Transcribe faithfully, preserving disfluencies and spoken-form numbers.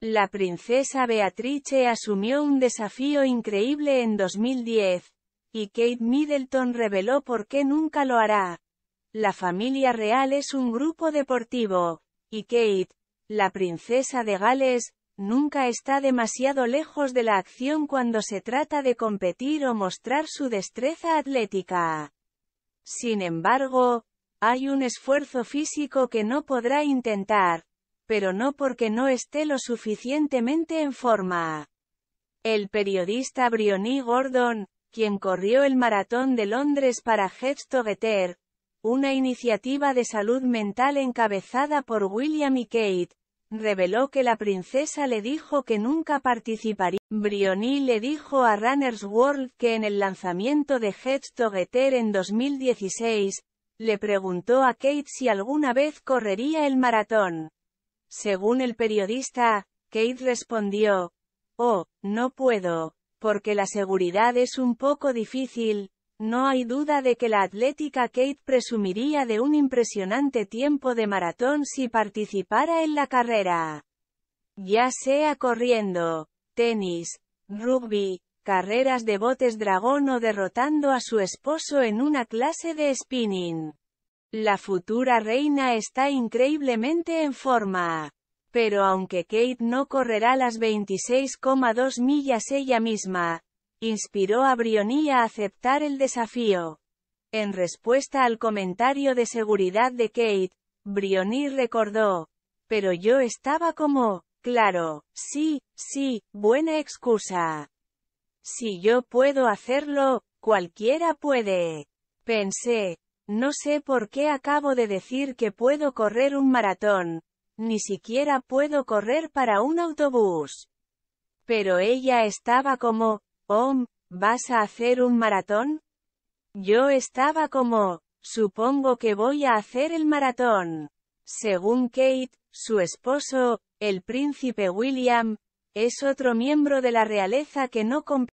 La princesa Beatrice asumió un desafío increíble en dos mil diez, y Kate Middleton reveló por qué nunca lo hará. La familia real es un grupo deportivo, y Kate, la princesa de Gales, nunca está demasiado lejos de la acción cuando se trata de competir o mostrar su destreza atlética. Sin embargo, hay un esfuerzo físico que no podrá intentar, pero no porque no esté lo suficientemente en forma. El periodista Briony Gordon, quien corrió el maratón de Londres para Heads Together, una iniciativa de salud mental encabezada por William y Kate, reveló que la princesa le dijo que nunca participaría. Briony le dijo a Runner's World que en el lanzamiento de Heads Together en dos mil dieciséis, le preguntó a Kate si alguna vez correría el maratón. Según el periodista, Kate respondió, «Oh, no puedo, porque la seguridad es un poco difícil». No hay duda de que la atlética Kate presumiría de un impresionante tiempo de maratón si participara en la carrera. Ya sea corriendo, tenis, rugby, carreras de botes dragón o derrotando a su esposo en una clase de spinning. La futura reina está increíblemente en forma. Pero aunque Kate no correrá las veintiséis coma dos millas ella misma, inspiró a Briony a aceptar el desafío. En respuesta al comentario de seguridad de Kate, Briony recordó, «Pero yo estaba como, claro, sí, sí, buena excusa. Si yo puedo hacerlo, cualquiera puede. Pensé, no sé por qué acabo de decir que puedo correr un maratón, ni siquiera puedo correr para un autobús». Pero ella estaba como, «Oh, ¿vas a hacer un maratón?». Yo estaba como, «Supongo que voy a hacer el maratón». Según Kate, su esposo, el príncipe William, es otro miembro de la realeza que no compite.